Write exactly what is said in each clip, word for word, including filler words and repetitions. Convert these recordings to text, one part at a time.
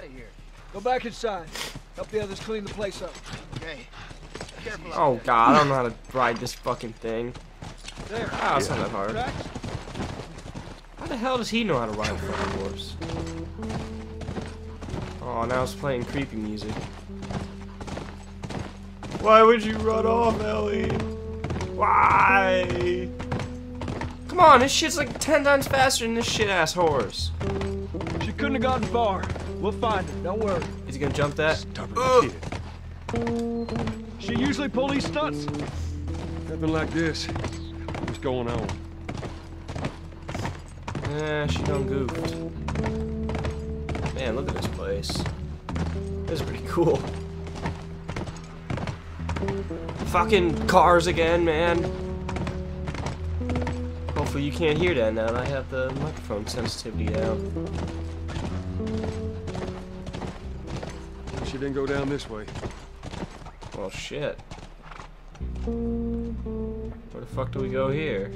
out of here. Go back inside. Help the others clean the place up. Okay. Careful. Oh God, I don't know how to ride this fucking thing. There. Ah, it's not that hard. How the hell does he know how to ride a fucking horse? Oh, now it's playing creepy music. Why would you run off, Ellie? Why? Come on, this shit's like ten times faster than this shit-ass horse. She couldn't have gotten far. We'll find her, don't worry. Is he gonna jump that? Stubborn kid. She usually pulls these stunts. Nothing like this. What's going on? Eh, she done goofed. Man, look at this place. This is pretty cool. Fucking cars again, man. Hopefully you can't hear that now that I have the microphone sensitivity down. She didn't go down this way. Well, shit. Where the fuck do we go here?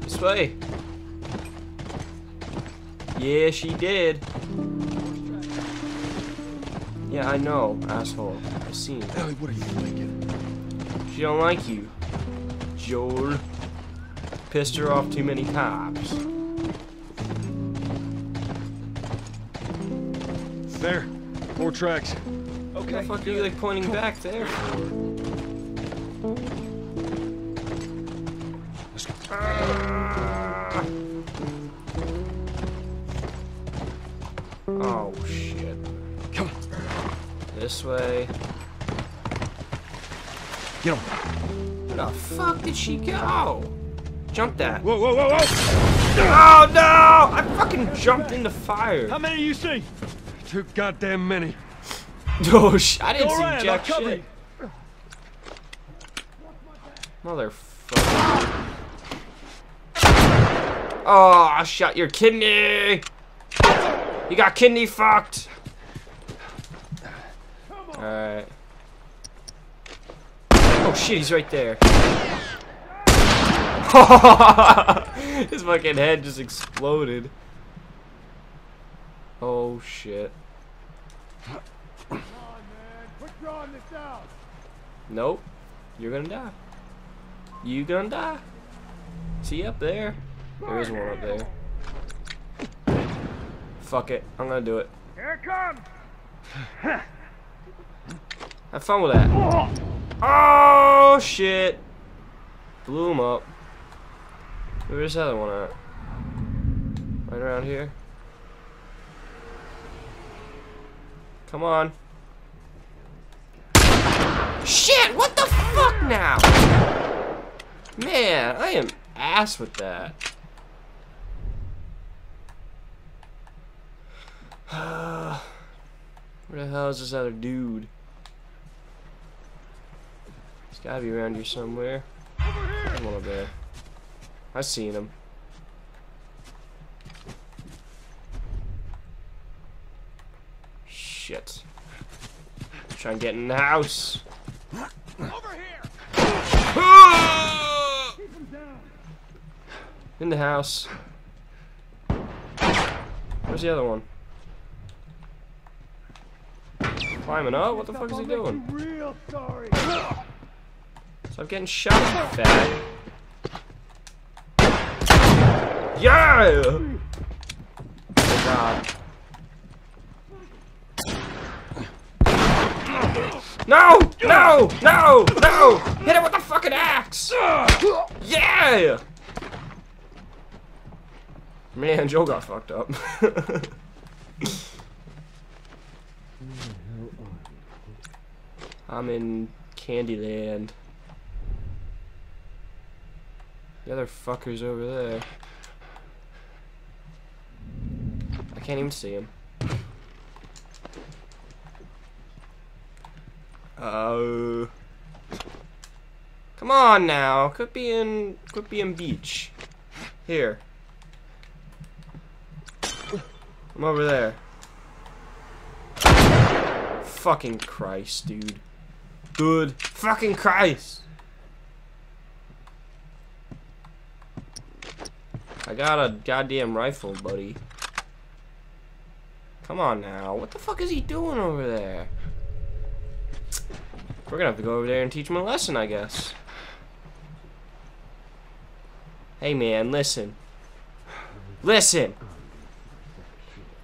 This way. Yeah, she did. Yeah, I know, asshole. I seen it. Ellie, what are you thinking? She don't like you. Joel. Pissed her off too many times. There. More tracks. Okay. What the fuck are you like pointing back there? Let's go. Ah. Oh shit. Come on. This way. Get him. Where the fuck did she go? Jump that. Whoa, whoa, whoa, whoa! Oh no! I fucking jumped into fire. How many do you see? Too goddamn many. Oh shit! I didn't Go see around, jack shit. Motherfucker! Oh, I shot your kidney. You got kidney fucked. All right. Oh shit! He's right there. His fucking head just exploded. Oh shit. Nope. You're gonna die. You gonna die. See up there? There is one up there. Fuck it. I'm gonna do it. Here it comes. Have fun with that. Oh shit. Blew him up. Where's the other one at? Right around here. Come on. Shit, what the fuck now? Man, I am ass with that. Where the hell is this other dude? He's gotta be around here somewhere. Come on, there. I seen him. Shit. Try and get in the house. Over here. Ah! In the house. Where's the other one? Climbing up? What the fuck is he doing? Stop getting shot at that. Yeah! Oh God. No! No! No! No! Hit it with the fucking axe! Yeah! Man, Joel got fucked up. I'm in Candyland. The other fucker's over there. I can't even see him. Uh, come on now. Could be in could be in beach. Here. I'm over there. Fucking Christ, dude. Good fucking Christ. I I got a goddamn rifle, buddy. Come on now. What the fuck is he doing over there? We're gonna have to go over there and teach him a lesson, I guess. Hey, man, listen. Listen!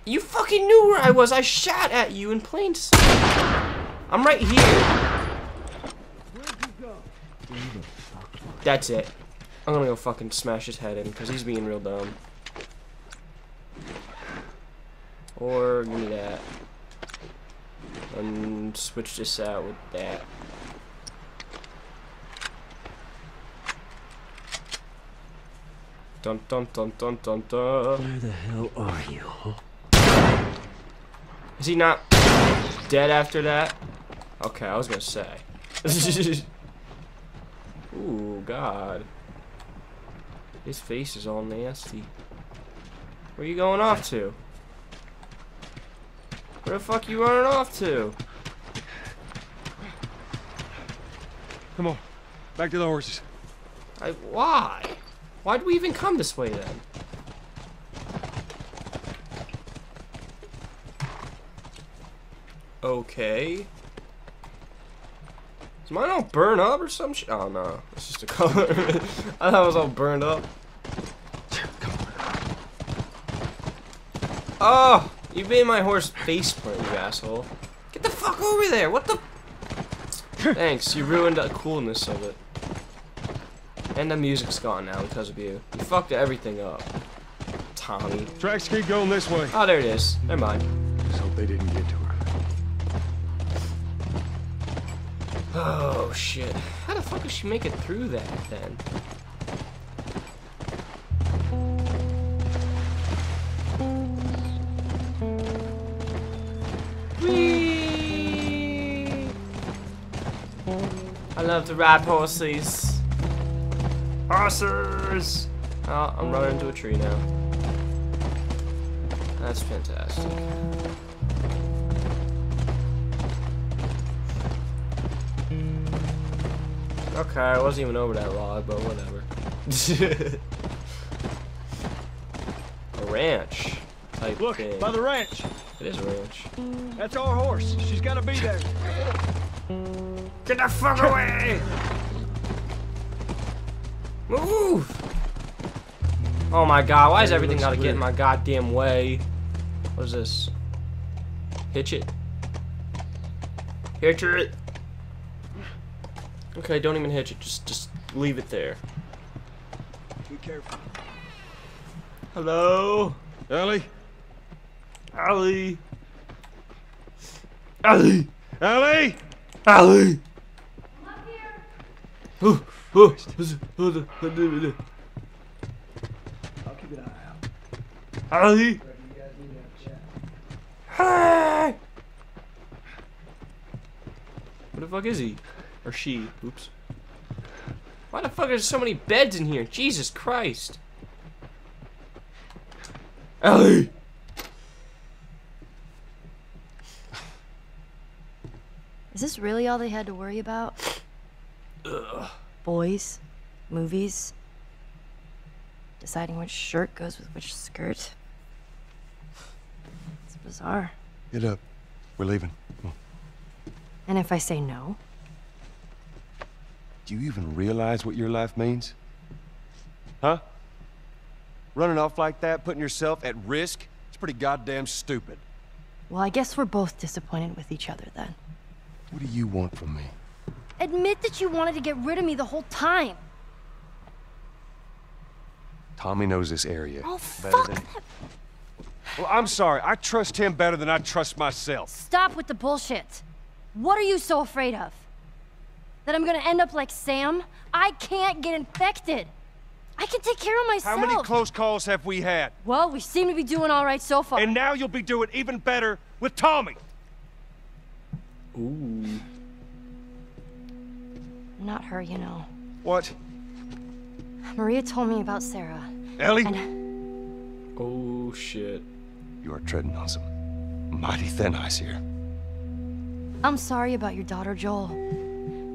You fucking knew where I was. I shot at you in plain sight. I'm right here. That's it. I'm gonna go fucking smash his head in because he's being real dumb. Or give me that. And switch this out with that. Dun dun dun dun dun dun. Where the hell are you? Is he not dead after that? Okay, I was gonna say. Ooh, God. His face is all nasty. Where are you going off to? Where the fuck you running off to? Come on, back to the horses. I, why? Why'd we even come this way then? Okay. Does mine all burn up or some shit? Oh no, it's just a color. I thought it was all burned up. Come on. Oh! You made my horse face plant, you asshole. Get the fuck over there! What the? Thanks, you ruined the coolness of it. And the music's gone now because of you. You fucked everything up, Tommy. Tracks keep going this way. Oh, there it is. Never mind. Just hope they didn't get to her. Oh shit! How the fuck did she make it through that then? I love to ride horses. Horses! Oh, I'm running into a tree now. That's fantastic. Okay, I wasn't even over that log, but whatever. A ranch type Look, thing. By the ranch. It is a ranch. That's our horse. She's gotta be there. Get the fuck away! Move! Oh my god, why is everything gotta get in my goddamn way? What is this? Hitch it. Hitch it! Okay, don't even hitch it, just just leave it there. Be careful. Hello? Ellie? Ellie? Ellie! Ellie! Ellie! I'll keep an eye out. Ali! Hey! What the fuck is he? Or she? Oops. Why the fuck are there so many beds in here? Jesus Christ! Ali! Is this really all they had to worry about? Ugh. Boys, movies, deciding which shirt goes with which skirt. It's bizarre. Get up. We're leaving. Come on. And if I say no? Do you even realize what your life means? Huh? Running off like that, putting yourself at risk? It's pretty goddamn stupid. Well, I guess we're both disappointed with each other then. What do you want from me? Admit that you wanted to get rid of me the whole time. Tommy knows this area. Oh, fuck than... Well, I'm sorry. I trust him better than I trust myself. Stop with the bullshit. What are you so afraid of? That I'm gonna end up like Sam? I can't get infected. I can take care of myself. How many close calls have we had? Well, we seem to be doing all right so far. And now you'll be doing even better with Tommy. Ooh. Not her, you know. What? Maria told me about Sarah. Ellie? And... Oh, shit. You are treading on some mighty thin ice here. I'm sorry about your daughter, Joel,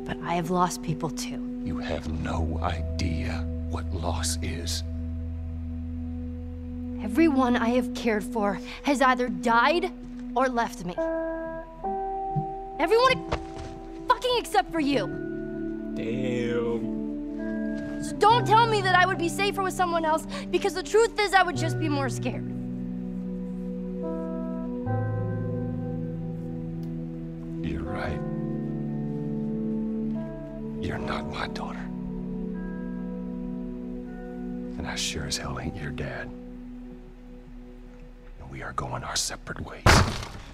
but I have lost people, too. You have no idea what loss is. Everyone I have cared for has either died or left me. Everyone fucking except for you. Damn. So don't tell me that I would be safer with someone else, because the truth is I would just be more scared. You're right. You're not my daughter. And I sure as hell ain't your dad. And we are going our separate ways.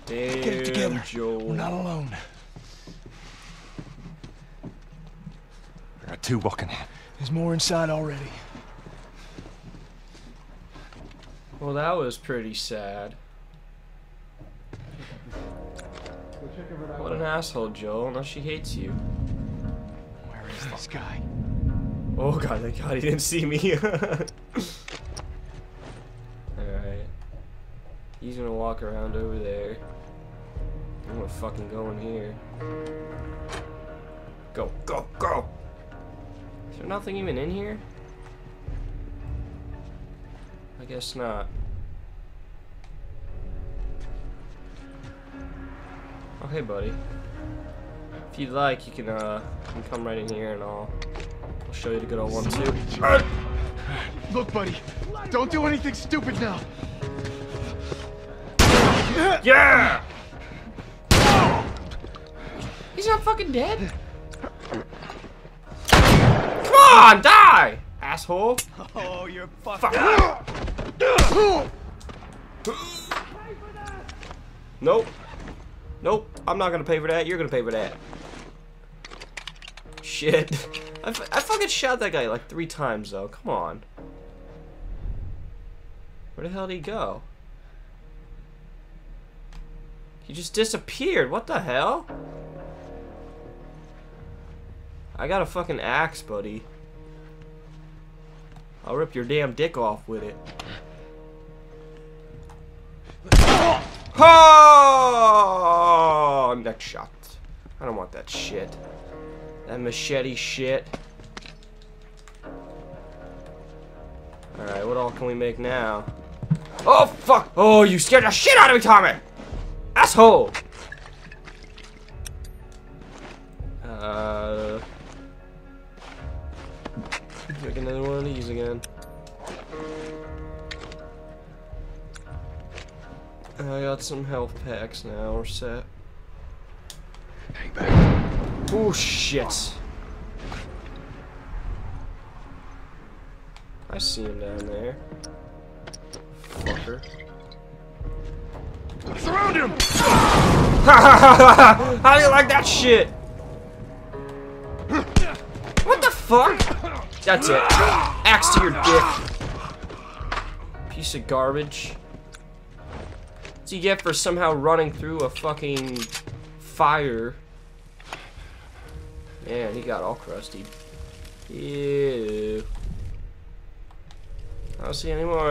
Damn, get it together, Joel. We're not alone. There are two walking in. There's more inside already. Well, that was pretty sad. What an asshole, Joel. Now she hates you. Where is this guy? Oh god, thank god he didn't see me. Alright. He's gonna walk around over there. I'm gonna fucking go in here. Go, go, go! Is there nothing even in here? I guess not. Oh, hey, buddy. If you'd like, you can, uh, you can come right in here and I'll, I'll show you the good old one, too. Uh, look, buddy, don't do anything stupid now. Yeah! He's not fucking dead. Come on, die, asshole. Oh, you're fucking... Fuck. Nope. Nope, I'm not gonna pay for that. You're gonna pay for that. Shit. I, f I fucking shot that guy like three times, though. Come on. Where the hell did he go? He just disappeared. What the hell? I got a fucking axe, buddy. I'll rip your damn dick off with it. Oh, I'm neck shot. I don't want that shit. That machete shit. Alright, what all can we make now? Oh, fuck! Oh, you scared the shit out of me, Tommy! Asshole! Uh... Make another one of these again. I got some health packs now, we're set. Hang back. Oh shit. I see him down there. Fucker. Surround him! How do you like that shit? What the fuck? That's it. Axe to your dick. Piece of garbage. You get for somehow running through a fucking fire. Man, he got all crusty. Ew. I don't see any more.